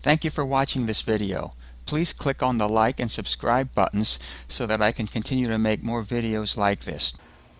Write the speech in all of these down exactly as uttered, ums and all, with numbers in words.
Thank you for watching this video. Please click on the like and subscribe buttons so that I can continue to make more videos like this.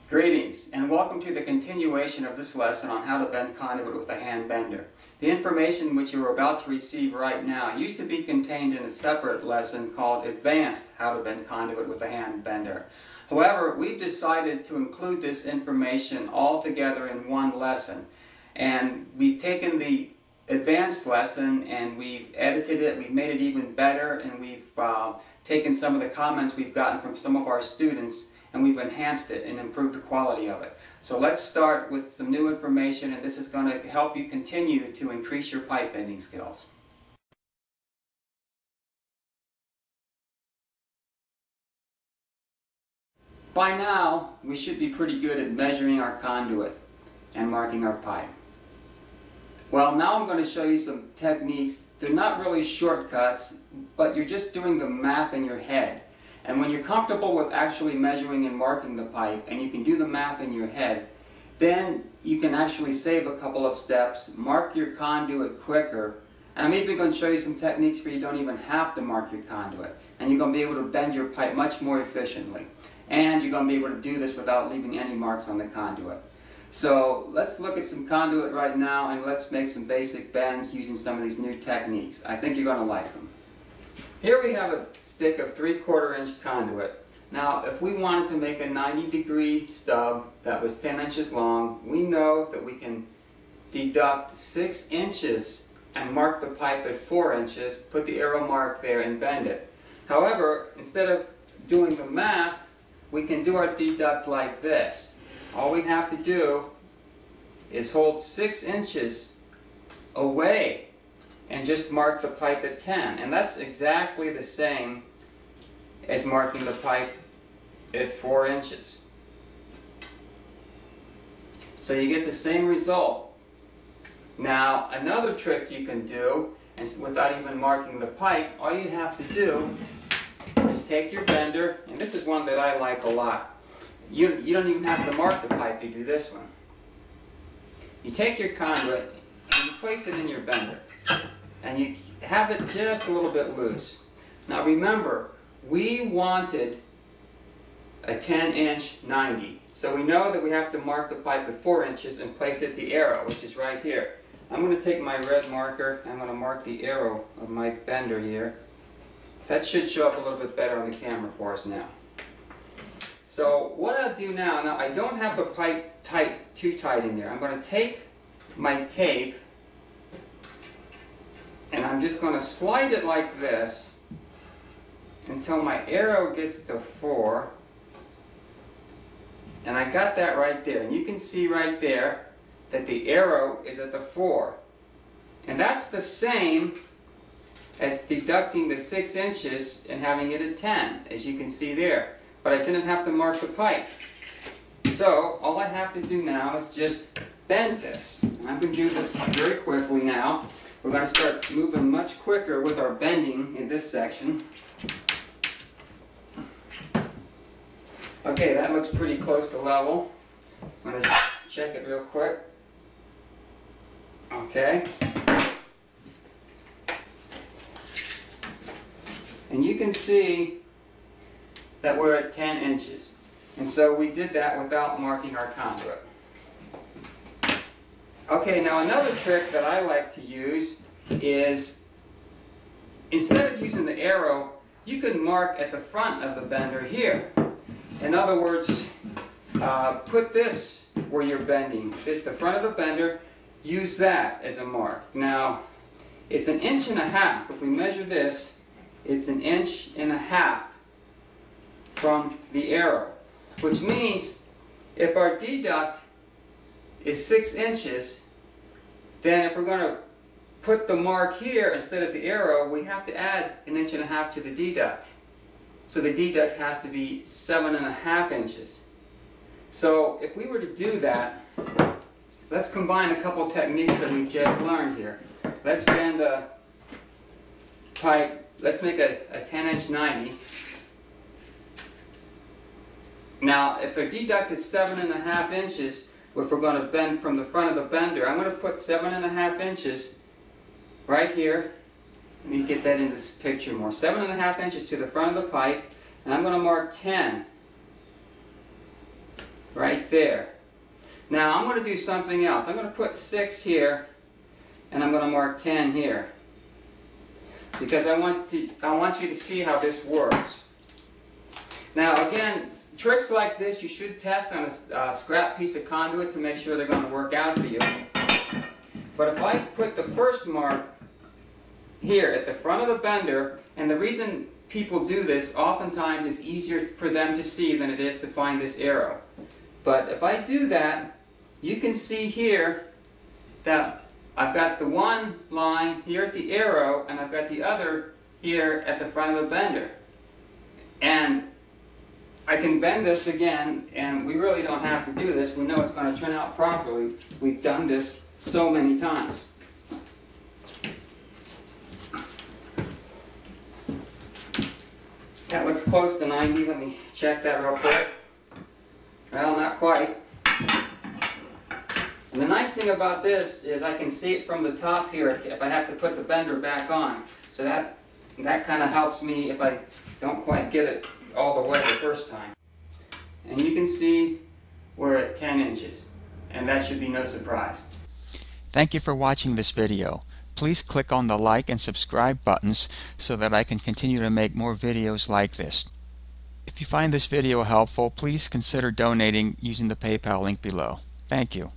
Greetings and welcome to the continuation of this lesson on how to bend conduit with a hand bender. The information which you are about to receive right now used to be contained in a separate lesson called Advanced How to Bend Conduit with a Hand Bender. However, we've decided to include this information all together in one lesson, and we've taken the advanced lesson and we've edited it, we've made it even better, and we've uh, taken some of the comments we've gotten from some of our students and we've enhanced it and improved the quality of it. So let's start with some new information, and this is going to help you continue to increase your pipe bending skills. By now, we should be pretty good at measuring our conduit and marking our pipe. Well, now I'm going to show you some techniques. They're not really shortcuts, but you're just doing the math in your head. And when you're comfortable with actually measuring and marking the pipe, and you can do the math in your head, then you can actually save a couple of steps, mark your conduit quicker, and I'm even going to show you some techniques where you don't even have to mark your conduit, and you're going to be able to bend your pipe much more efficiently. And you're going to be able to do this without leaving any marks on the conduit. So let's look at some conduit right now, and let's make some basic bends using some of these new techniques. I think you're going to like them. Here we have a stick of three quarter inch conduit. Now if we wanted to make a ninety degree stub that was ten inches long, we know that we can deduct six inches and mark the pipe at four inches, put the arrow mark there and bend it. However, instead of doing the math, we can do our deduct like this. All we have to do is hold six inches away and just mark the pipe at ten. And that's exactly the same as marking the pipe at four inches. So you get the same result. Now another trick you can do, and without even marking the pipe, all you have to do is take your bender, and this is one that I like a lot. You, you don't even have to mark the pipe to do this one. You take your conduit and you place it in your bender, and you have it just a little bit loose. Now remember, we wanted a ten inch ninety, so we know that we have to mark the pipe at four inches and place it the arrow, which is right here. I'm going to take my red marker and I'm going to mark the arrow of my bender here. That should show up a little bit better on the camera for us now. So what I'll do now, now I don't have the pipe tight, too tight in there. I'm going to take my tape and I'm just going to slide it like this until my arrow gets to four. And I got that right there. And you can see right there that the arrow is at the four. And that's the same as deducting the six inches and having it at ten, as you can see there. But I didn't have to mark the pipe. So all I have to do now is just bend this. And I'm going to do this very quickly now. We're going to start moving much quicker with our bending in this section. Okay, that looks pretty close to level. I'm going to check it real quick. Okay. And you can see that we're at ten inches. And so we did that without marking our conduit. Okay, now another trick that I like to use is, instead of using the arrow, you can mark at the front of the bender here. In other words, uh, put this where you're bending, at the front of the bender, use that as a mark. Now, it's an inch and a half. If we measure this, it's an inch and a half from the arrow, which means if our deduct is six inches, then if we're going to put the mark here instead of the arrow, we have to add an inch and a half to the deduct. So the deduct has to be seven and a half inches. So if we were to do that, let's combine a couple techniques that we just learned here. Let's bend a pipe. Let's make a, a ten inch ninety. Now, if the deduct is seven and a half inches, if we're going to bend from the front of the bender, I'm going to put seven and a half inches right here Let me get that in this picture more. Seven and a half inches to the front of the pipe, and I'm going to mark ten right there. Now I'm going to do something else. I'm going to put six here, and I'm going to mark ten here, because I want to, I want you to see how this works. Now again, tricks like this you should test on a uh, scrap piece of conduit to make sure they're going to work out for you. But if I put the first mark here at the front of the bender, and the reason people do this oftentimes is easier for them to see than it is to find this arrow. But if I do that, you can see here that I've got the one line here at the arrow, and I've got the other here at the front of the bender. And I can bend this again, and we really don't have to do this. We know it's going to turn out properly. We've done this so many times. That looks close to ninety. Let me check that real quick. Well, not quite. And the nice thing about this is I can see it from the top here if I have to put the bender back on. So that, that kind of helps me if I don't quite get it all the way the first time. And you can see we're at ten inches, and that should be no surprise. Thank you for watching this video. Please click on the like and subscribe buttons so that I can continue to make more videos like this. If you find this video helpful, please consider donating using the PayPal link below. Thank you.